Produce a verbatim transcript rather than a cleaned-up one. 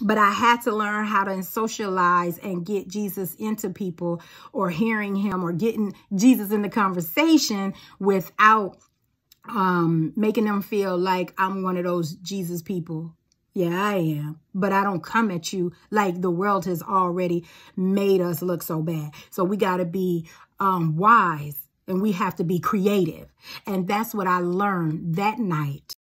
But I had to learn how to socialize and get Jesus into people, or hearing him, or getting Jesus in the conversation without um, making them feel like I'm one of those Jesus people. Yeah, I am. But I don't come at you like the world has already made us look so bad. So we got to be um, wise, and we have to be creative. And that's what I learned that night.